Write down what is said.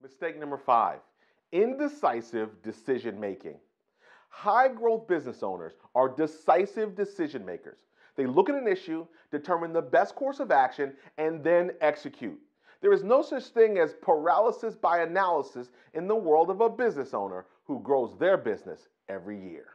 Mistake number 5, indecisive decision making. High growth business owners are decisive decision makers. They look at an issue, determine the best course of action, and then execute. There is no such thing as paralysis by analysis in the world of a business owner who grows their business every year.